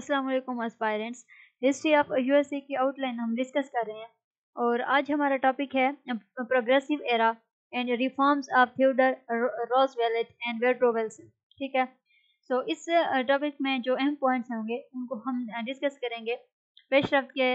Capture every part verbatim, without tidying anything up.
अस्सलाम वालेकुम aspirants, history of USA की आउटलाइन हम डिस्कस कर रहे हैं और आज हमारा टॉपिक है progressive era and reforms of Theodore Roosevelt and Woodrow Wilson. ठीक है, सो so, इस टॉपिक में जो अहम पॉइंट्स होंगे उनको हम डिस्कस करेंगे। पेशरफ्त के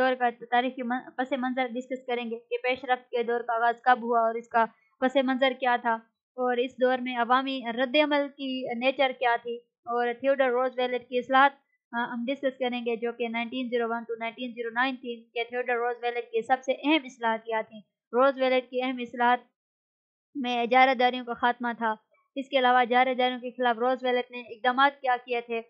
दौर का तारीखी पस मंज़र डिस्कस करेंगे कि पेशरफ्त के दौर का आगाज़ कब हुआ और इसका पस मंज़र क्या था और इस दौर में अवामी रद्दमल की नेचर क्या थी, और थियोडोर रूजवेल्ट की इस्लाहत हम डिस्कस करेंगे जो कि nineteen O one to nineteen O nine थी। कि थियोडोर रूजवेल्ट की सबसे अहम इस्लाहत क्या थी। रूजवेल्ट की अहम इस्लाहत में इजारादारियों का खात्मा था। इसके अलावा इजारादारियों के खिलाफ रूजवेल्ट ने इकदाम क्या किए थे,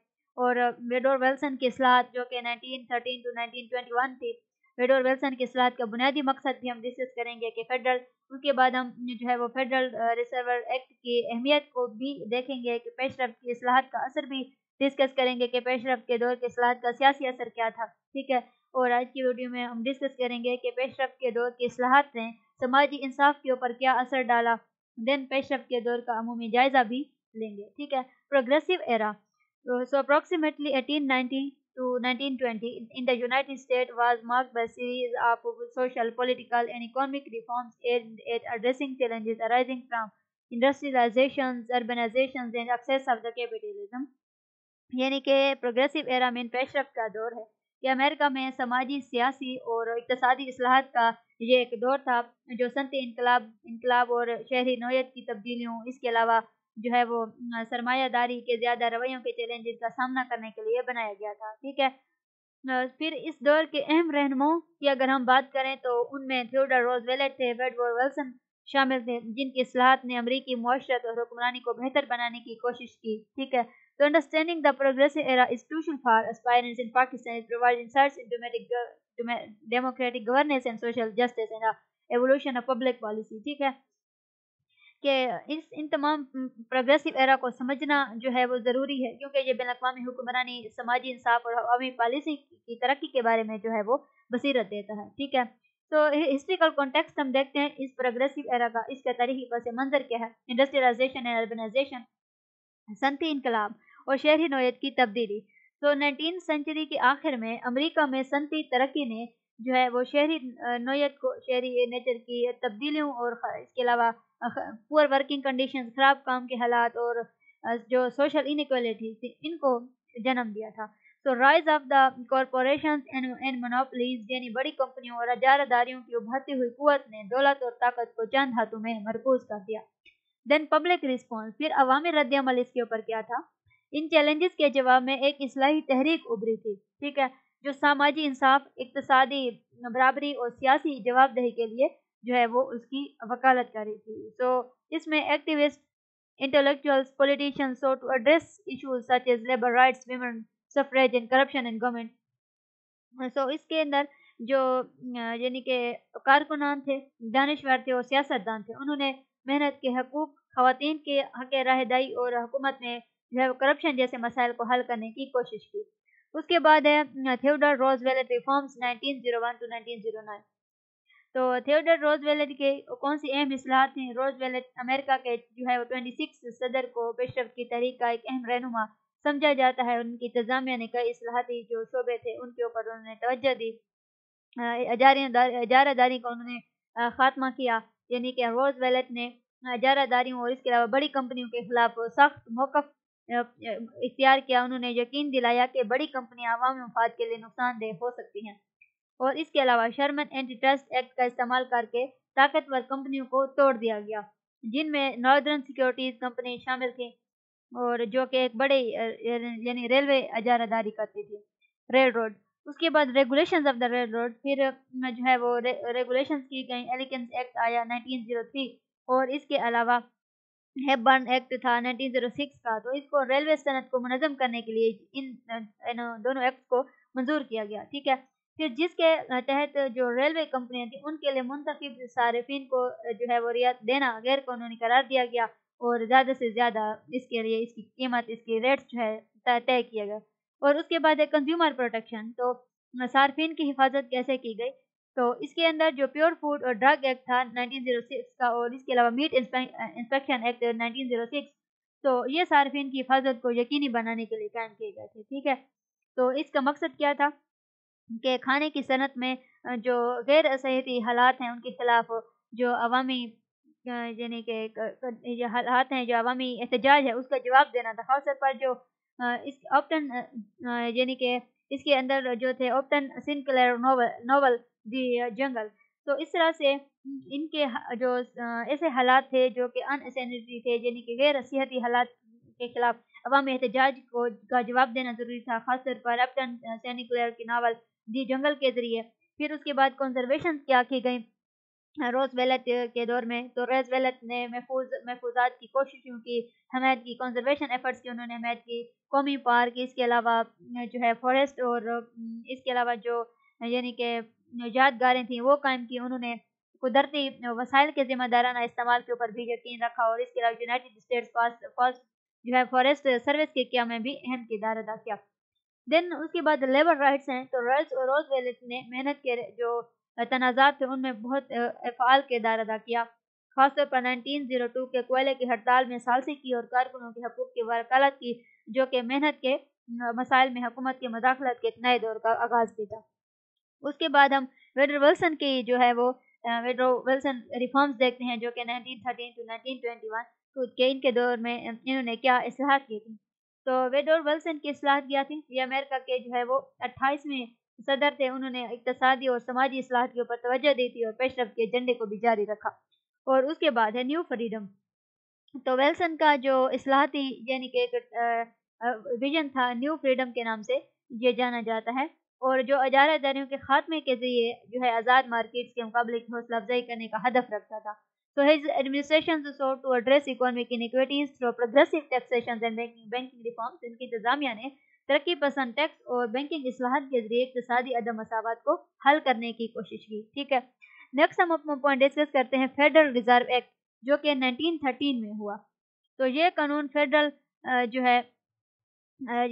और वुडरो विल्सन की इस्लाहत जो कि nineteen thirteen to nineteen twenty one थी। वुडरो विल्सन की इस्लाहत का बुनियादी मकसद भी हम डिस्कस करेंगे कि फेडरल, उसके बाद हम जो है वो फेडरल रिजर्व एक्ट की अहमियत को भी देखेंगे। कि पेशरफ की इस्लाहत का असर भी डिस्कस करेंगे कि पेशरफ के दौर के इस्लाहत का सियासी असर क्या था। ठीक है, और आज की वीडियो में हम डिस्कस करेंगे कि पेशरफ के दौर की इस्लाहत ने समाजी इंसाफ के ऊपर क्या असर डाला। देन पेशरफ के दौर का अमूमी जायजा भी लेंगे। ठीक है, progressive era. So approximately eighteen ninety to nineteen twenty in the United States was marked by a series of social, political and economic reforms aimed at addressing challenges arising from industrializations, urbanizations and access of the capitalism। यानी कि progressive era में पेशरफ का दौर है। कि America में समाजी, सियासी और इकतसादी इस्लाहत का ये एक दौर था जो सनती इनकलाब इनकलाब और शहरी नोयत की तब्दीलियों, इसके अलावा जो है वो सरमायादारी के ज़्यादा रवैयों के चैलेंजेस का सामना करने के लिए बनाया गया था। ठीक है, फिर इस दौर के अहम रहनुमाओं की अगर हम बात करें तो उनमें थियोडोर रूजवेल्ट थे, वुडरो विल्सन शामिल थे, जिनकी इस्लाहत ने अमरीकी मुआशरत और हुक्मरानी को बेहतर बनाने की कोशिश की। ठीक है, तो understanding the progressive era is crucial for aspirants in Pakistan. It provides insights into democratic governance and social justice and evolution of public policy. ठीक है, कि इस इन तमाम प्रोग्रेसिव एरा को समझना जो है वो ज़रूरी है, क्योंकि ये बिन अक़वामी हुक्मरानी, समाजी इंसाफ और अवामी पॉलिसी की तरक्की के बारे में जो है वो बसीरत देता है। ठीक है, तो हिस्ट्रिकल कॉन्टेक्स्ट हम देखते हैं इस प्रोग्रेसिव एरा का। इसका तारीखी पस मंज़र क्या है। इंडस्ट्रियलाइजेशन एंड अर्बनाइजेशन, सनती इनकलाब और शहरी नोयत की तब्दीली। तो नाइनटीन सेंचुरी के आखिर में अमरीका में सनती तरक्की ने जो है वो शहरी नोयत को, शहरी नेचर की तब्दीलियों और इसके अलावा पुअर वर्किंग कंडीशंस, खराब काम के हालात और जो सोशल इनइक्वालिटी थी, इनको जन्म दिया था। तो rise of the corporations and monopolies, यानी बड़ी कंपनियों और इजारादारियों की उभरती हुई कुवत ने दौलत और ताकत को चंद हाथों में मरकूज कर दिया। देन पब्लिक रिस्पॉन्स, फिर अवामी रद्दमल इसके ऊपर क्या था। इन चैलेंजेस के जवाब में एक इस्लाही तहरीक उभरी थी। ठीक है, जो सामाजिक इंसाफ, इक्तसादी बराबरी और सियासी जवाबदेही के लिए जो है वो उसकी वकालत कर रही थी। सो so, इसमें activist, intellectuals, politicians so to address issues such as labour rights, women suffrage and corruption and government. So इसके अंदर जो यानी कि कारकुनान थे, दानिशवर थे और सियासतदान थे, उन्होंने मेहनत के हकूक, खवातीन के हक राहदारी और हुकूमत में जो है करप्शन जैसे मसाइल को हल करने की कोशिश की। उसके बाद है Theodore Roosevelt reforms nineteen O one to nineteen O nine. तो थियोडोर रूजवेल्ट के कौन सी अहम इस्लाहत हैं। रूजवेल्ट अमेरिका के जो है वो छब्बीसवें सदर को पेशरफ की तहरीक का एक अहम रहनुमा समझा जाता है। उनकी इंतजामिया ने कई इस्लाहती जो शोबे थे उनके ऊपर उन्होंने तवज्जो दी। इजारादारी का उन्होंने खात्मा किया, यानी कि रूजवेल्ट ने इजारादारियों और इसके अलावा बड़ी कंपनियों के खिलाफ सख्त मौक़िफ़ इख्तियार किया। उन्होंने यकीन दिलाया कि बड़ी कंपनियां अवामी मफाद के लिए नुकसानदेह हो सकती हैं। और इसके अलावा शर्मन एंटी ट्रस्ट एक्ट का इस्तेमाल करके ताकतवर कंपनियों को तोड़ दिया गया, जिनमें नॉर्दर्न सिक्योरिटीज कंपनी शामिल थी और जो कि एक बड़े यानी रेलवे इजारादारी करती थी, रेल रोड। उसके बाद regulations of the railroad, फिर जो है वो रे, रेगुलेशंस की गई। एलिकेंस एक्ट आया नाइनटीन ओ थ्री और इसके अलावा हेबर्न एक्ट था नाइनटीन ओ सिक्स का। तो इसको रेलवे सनत को मुनज़म करने के लिए इन, इन दोनों एक्ट को मंजूर किया गया। ठीक है, फिर जिसके तहत जो रेलवे कंपनियां थी उनके लिए मुंतखब सारिफिन को जो है वो रियायत देना गैर कानूनी करार दिया गया और ज़्यादा से ज़्यादा इसके लिए इसकी कीमत, इसकी रेट्स जो है तय किया गया। और उसके बाद है कंज्यूमर प्रोटेक्शन, तो सारिफिन की हिफाजत कैसे की गई। तो इसके अंदर जो प्योर फूड और ड्रग एक्ट था नाइनटीन ओ सिक्स का और इसके अलावा meat inspection act nineteen O six, तो ये सार्फिन की हिफाजत को यकीनी बनाने के लिए कायम किए गए थे। ठीक है, तो इसका मकसद क्या था कि खाने की सनत में जो गैर सहिती हालात हैं उनके खिलाफ जो अवामी यानी कि हालात हैं जो अवामी एहतजाज है उसका जवाब देना था। खास तौर पर जो इस ऑप्टन यानी कि इसके अंदर जो थे Upton Sinclair novel novel the जंगल, तो इस तरह से इनके जो ऐसे हालात थे जो कि अनसैनिटरी थे यानी कि गैर सेहती हालात के खिलाफ अवामी एहतजाज को का जवाब देना ज़रूरी था। खासतौर पर ऑप्टन सिंक्लेयर की नावल दी जंगल के ज़रिए। फिर उसके बाद कंजर्वेशन क्या की गई रोजवेलट के दौर में, तो रोजवेलट ने महफूज महफूजात की कोशिशों की हमायत की, कंजर्वेशन एफर्ट्स की उन्होंने हमायत की, कौमी पार्क इसके अलावा जो है फॉरेस्ट और इसके अलावा जो यानी कि यादगारें थीं वो कायम की। उन्होंने कुदरती वसाइल के जिम्मेदाराना इस्तेमाल के ऊपर भी यकीन रखा और इसके अलावा यूनाइटेड स्टेट्स पास फर्स्ट जो है फॉरेस्ट सर्विस के क्या में भी अहम किरदार अदा किया। देन उसके बाद लेबर राइट्स हैं, तो रोज और रोजवेलट ने मेहनत के जो तनाज़ात थे उनमें बहुत फ़ाल किरदार अदा किया। खासतौर पर उन्नीस सौ दो के कोयले की हड़ताल में सालसी की और कारकुनों के हकूक़ की वकालत की जो कि मेहनत के मसाइल में हुकूमत की मदाखलत के एक नए दौर का आगाज़ भी था। उसके बाद हम वुडरो विल्सन की जो है वो वुडरो विल्सन रिफॉर्म्स देखते हैं जो कि nineteen thirteen to nineteen twenty one तो के इनके दौर में इन्होंने क्या इस्लाहत की थी। तो वुडरो विल्सन की इस्लाहत क्या थी, ये अमेरिका के जो है वो अट्ठाईसवें सदर थे। उन्होंने इक्तसादी और समाजी इस्लाहत के ऊपर तवज्जो दी थी और पेशरफ के एजेंडे को भी जारी रखा। और उसके बाद है न्यू फ्रीडम, तो विल्सन का जो इस्लाहती यानी कि विजन था न्यू फ्रीडम के नाम से ये जाना जाता है, और जो अजारादारियों के खात्मे के जरिए जो है आज़ाद मार्केट्स के मुकाबले की हौसला अफजाई करने का हदफ रखता था। So his administration sought to address economic inequities through progressive taxation and banking reforms। इनकी इंतजामिया ने तरक्की पसंद टैक्स और बैंकिंग इस्लाहत के जरिए इक़्तिसादी अदम मसावत को हल करने की कोशिश की। ठीक है, नेक्स्ट हम अपना पॉइंट डिस्कस करते हैं फेडरल रिजर्व एक्ट जो कि नाइनटीन थर्टीन में हुआ। तो ये कानून फेडरल जो है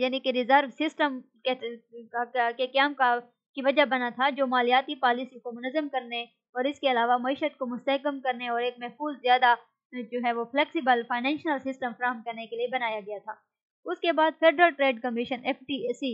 यानी कि रिजर्व सिस्टम के क़याम का की वजह बना था जो मालियाती पॉलिसी को मुनज़म करने और इसके अलावा मईशत को मुस्तहकम करने और एक महफूज ज़्यादा जो है वो फ्लेक्सिबल फाइनेंशियल सिस्टम फ्राहम करने के लिए बनाया गया था। उसके बाद federal trade commission F T C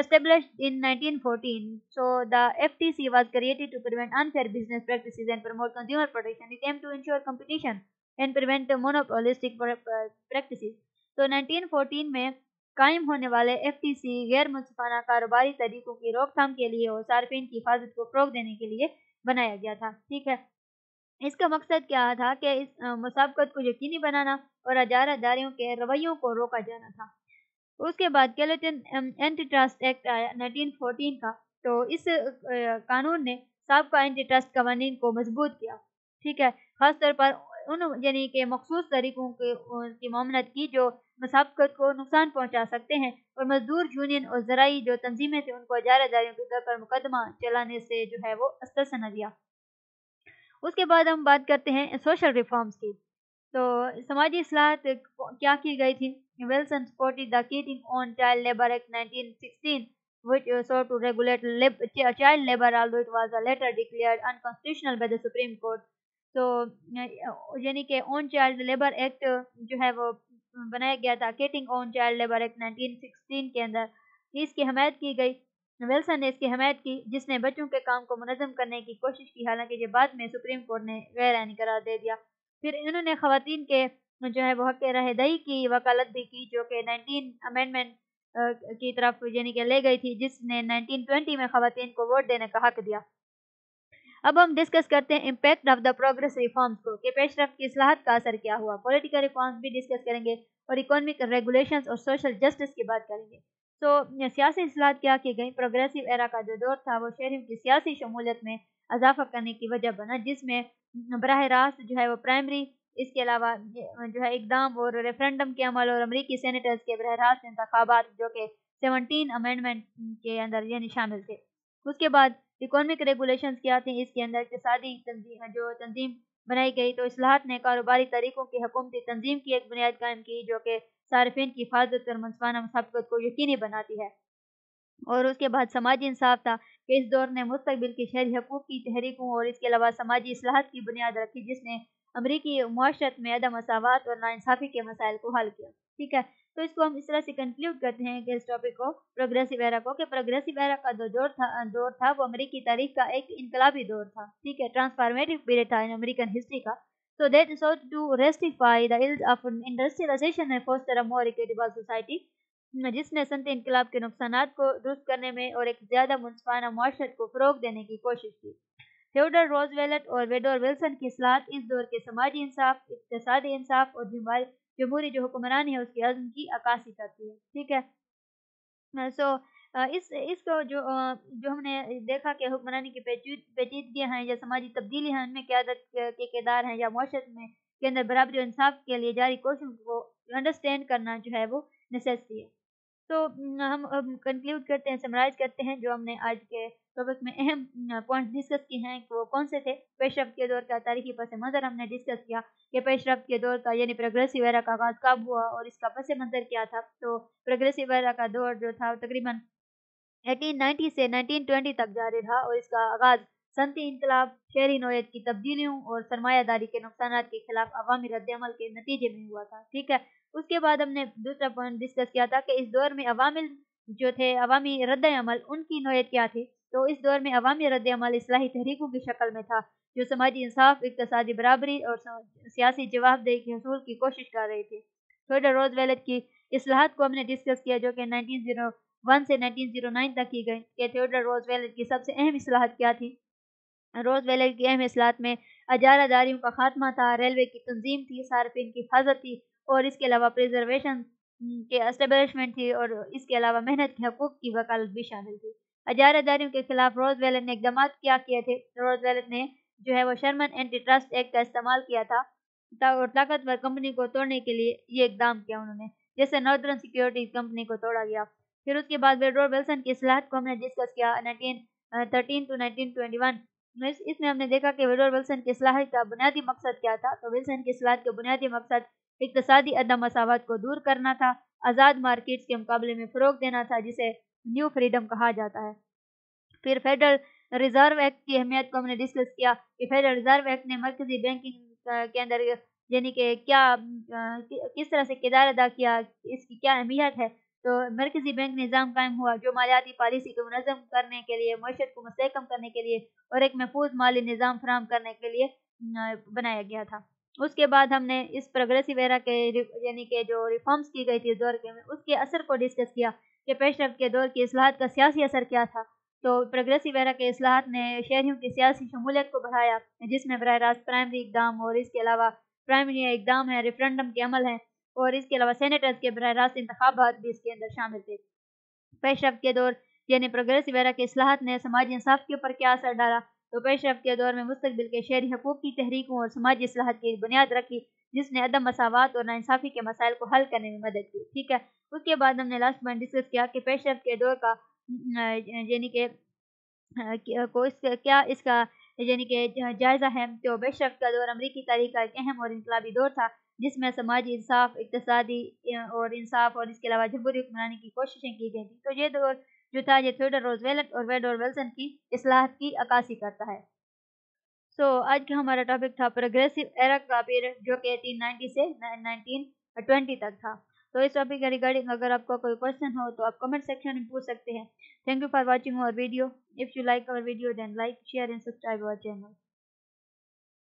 established in nineteen fourteen, so the F T C was created to prevent unfair business practices and promote consumer protection, it aim to ensure competition and prevent monopolistic practices. तो nineteen fourteen में कायम होने वाले F T सी गैर मुनाफाना कारोबारी तरीकों की रोकथाम के लिए और सार्फिन की हिफाजत को फ़रोग़ देने के लिए बनाया गया था। ठीक है, इसका मकसद क्या था कि इस मुसाबकत को यकीनी बनाना और अजारादारियों के रवैयों को रोका जाना था। उसके बाद क्लेटन एंटी ट्रस्ट एक्ट आया नाइनटीन फोर्टीन का, तो इस कानून ने सबका एंटी ट्रस्ट कवानीन को मजबूत किया। ठीक है, खासतौर पर उन यानी कि मखसूस तरीक़ों की मामलत की जो मुसाबकत को नुकसान पहुँचा सकते हैं और मजदूर यूनियन और ज़राई जो तंजीमें थे उनको अजारादारियों के तौर पर मुकदमा चलाने से जो है वो अस्तना दिया। उसके बाद हम बात करते हैं सोशल रिफॉर्म्स की, तो समाजी इस्लाहत क्या की गई थी। Wilson supported the Keating Owen child labour act nineteen sixteen which sought to regulate child labor although it was later declared unconstitutional by the Supreme Court। तो यानी कि ओन चाइल्ड लेबर एक्ट जो है वो बनाया गया था, Keating Owen child labour act nineteen sixteen के अंदर इसकी हमायत की गई। विल्सन ने इसकी हमायत की जिसने बच्चों के काम को मुनज़म करने की कोशिश की, हालांकि ये बाद में सुप्रीम कोर्ट ने गैर आईनी करार दे दिया। फिर इन्होंने ख़वातीन के जो है वह के रहदारी की वकालत भी की जो कि नाइनटीन अमेंडमेंट की तरफ यानी कि ले गई थी जिसने नाइनटीन ट्वेंटी में ख़वातीन को वोट देने का हक दिया। अब हम डिस्कस करते हैं impact of the progress reforms को कि पेशरफ की इस्लाहत का असर क्या हुआ। पॉलिटिकल रिफॉर्म्स भी डिस्कस करेंगे और इकोनॉमिक रेगुलेशंस और सोशल जस्टिस की बात करेंगे। तो सियासी इस्लाहत क्या की गई। प्रोग्रेसिव एरा का जो दौर था वो शहरियों की सियासी शमूलियत में इजाफा करने की वजह बना जिसमें बराह रास्त जो है वो प्राइमरी इसके अलावा जो है इकदाम और रेफरेंडम के अमल और अमरीकी सेनेटर्स के बराह रास्त इंतखाबात जो कि सेवनटीन अमेंडमेंट के अंदर यानी शामिल थे। उसके बाद इकोनॉमिक रेगुलेशन क्या थी, इसके अंदर इकतसादी तंजीम जो तंजीम बनाई गई। तो इस्लाहत ने कारोबारी तरीक़ों की हुकूमती तंजीम की एक बुनियाद कायम की जो कि सार्फिन की हिफाजत और मनसबाना मुसाबकत को यकीनी बनाती है। और उसके बाद समाजी इंसाफ था कि इस दौर ने मुस्तकबिल की शहरी हकूक़ की तहरीकों और इसके अलावा समाजी इस्लाहत की बुनियाद रखी जिसने अमरीकी मुआशरत में अदम मसावत और नाइंसाफ़ी के मसाइल को हल किया। ठीक है, तो इसको हम इस तरह से कंक्लूड करते हैं कि इस टॉपिक को प्रोग्रेसिव एरा को कि प्रोग्रेसिव एरा का जो दौर था दौर था वो अमेरिकी तारीख का एक इनकलाबी दौर था, ठीक है, ट्रांसफॉर्मेटिव पीरियड था इन अमेरिकन हिस्ट्री का। So that sought to rectify the ills of industrialization and foster a more equitable society, जिसने संत इनकलाब के नुकसानात को दुरुस्त करने में और एक ज़्यादा मुनसफाना माशरत को फ़रोग़ देने की कोशिश की। थियोडोर रोजवेल्ट और वेडोर विल्सन की इस्लाहात इस दौर के समाजी इंसाफ, इक़्तिसादी इंसाफ और जमहूरी जो हुक्मरानी है उसकी अज़म की अक्कासी करती है, ठीक है। सो इस इसको जो जो हमने देखा कि हुक्मरानी की पेचीदगियाँ हैं या समाजी तब्दीलियाँ हैं उनमें क़यादत के किरदार हैं या मुआशरे में के अंदर बराबरी और इंसाफ के लिए जारी कोशिशों को अंडरस्टैंड करना जो है वो नेसेसरी है। तो हम कंक्लूड करते हैं, समराइज करते हैं जो हमने आज के टॉपिक में अहम पॉइंट्स डिस्कस किए हैं वो कौन से थे। पेशरफ के दौर का तारीखी पस मंज़र हमने डिस्कस किया कि पेशरफ के दौर का यानी प्रोग्रेसिव एरा का आगाज़ कब हुआ और इसका पस मंज़र क्या था। तो प्रोग्रेसिव एरा का दौर जो था तकरीबन अठारह सौ नब्बे से उन्नीस सौ बीस तक जारी रहा और इसका आगाज़ सनती इंकलाब, शहरी नोयत की तब्दीलियों और सरमायादारी के नुकसान के खिलाफ अवामी रद्दअमल के नतीजे में हुआ था, ठीक है। उसके बाद हमने दूसरा पॉइंट डिस्कस किया था कि इस दौर में अवामिल जो थे अवामी रद्दअमल उनकी नोयत क्या थी। तो इस दौर में अवामी रद्दअमल इस्लाही तहरीकों की शक्ल में था जो समाजी इंसाफ, इक़्तिसादी बराबरी और सियासी जवाबदेही के हसूल की कोशिश कर रही थी। थियोडोर रूज़वेल्ट की इस्लाहात को हमने डिस्कस किया जो कि नाइनटीन वन से उन्नीस सौ नौ तक की गई कि थियोडोर रोजवेल्ट की सबसे अहम इस्लाहत क्या थी। रोजवेल्ट की अहम इस्लाहत में अजारादारियों का खात्मा था, रेलवे की तंजीम थी, सार्फिन की हिफाजत थी और इसके अलावा प्रिजर्वेशन के एस्टेब्लिशमेंट थी और इसके अलावा मेहनत के हकूक़ की वकालत भी शामिल थी। अजारादारियों के खिलाफ रोजवेल्ट ने इकदाम क्या किए थे। रोजवेल्ट ने जो है वो शर्मन एंटी ट्रस्ट एक्ट का इस्तेमाल किया था और ताकतवर कंपनी को तोड़ने के लिए ये इकदाम किया उन्होंने, जैसे नॉर्दर्न सिक्योरिटीज कंपनी को तोड़ा गया। फिर उसके बाद वेडोर विल्सन की इस्लाहत को हमने डिस्कस किया nineteen thirteen to nineteen twenty one. इसमें हमने देखा कि वेडोर विल्सन की इस्लाहत का बुनियादी मकसद क्या था। तो विल्सन की इस्लाहत का बुनियादी मकसद इक़्तिसादी अदम मसावत को दूर करना था, आज़ाद मार्केट्स के मुकाबले में फ़रोग़ देना था जिसे न्यू फ्रीडम कहा जाता है। फिर फेडरल रिजर्व एक्ट की अहमियत को हमने डिस्कस किया कि फेडरल रिजर्व एक्ट ने मरकज़ी बैंकिंग के अंदर यानी कि क्या किस तरह से किरदार अदा किया, इसकी क्या अहमियत है। तो मरकज़ी बैंक निज़ाम कायम हुआ जो मालियाती पॉलिसी को मनज़म करने के लिए, मईशत को मुस्तहकम करने के लिए और एक महफूज माली निज़ाम फराहम करने के लिए बनाया गया था। उसके बाद हमने इस प्रोग्रेसिव एरा के यानी कि जो रिफॉर्म्स की गई थी इस दौर के में उसके असर को डिस्कस किया कि पेशरफ के दौर की इस्लाहत का सियासी असर क्या था। तो प्रोग्रेसिव एरा के इस्लाहत ने शहरियों की सियासी शमूलियत को बढ़ाया जिसमें बरह रास्त प्राइमरी इकदाम और इसके अलावा प्राइमरी इकदाम है, रेफरेंडम के अमल हैं और इसके अलावा सेनेटर्स के बरह रास्त इंतखाबात भी इसके अंदर शामिल थे। पेशरफ के दौर यानी प्रोग्रेसिव एरा के इस्लाहात ने समाजी इंसाफ के ऊपर क्या असर डाला। तो पेशरफ के दौर में मुस्तकबिल के शहरी हकूक़ की तहरीकों और समाजी इस्लाहात की बुनियाद रखी जिसने अदम मसावात और नाइंसाफ़ी के मसाइल को हल करने में मदद की, ठीक है। उसके बाद हमने लास्ट पॉइंट डिस्कस किया कि पेशरफ के दौर का यानी कि को इसका क्या इसका यानी कि जायज़ा है। तो पेशरफ का दौर अमरीकी तारीख का एक अहम और इनकलाबी दौर था जिसमें समाजी इंसाफ, इक़्तिसादी और इंसाफ और इसके अलावा जमहूरी हुक्मरानी की कोशिशें की गई थी। तो ये दौर जो था ये थियोडोर रूज़वेल्ट और वेडोर विल्सन की इस्लाहत की अक्कासी करता है। सो so, आज का हमारा टॉपिक था प्रोग्रेसिव एरा का पीरियड जो कि अठारह सौ नब्बे से उन्नीस सौ बीस तक था। तो इस टॉपिक के रिगार्डिंग अगर आपका कोई क्वेश्चन हो तो आप कमेंट सेक्शन में पूछ सकते हैं। Thank you for watching our video. If you like our video then like, share and subscribe our channel.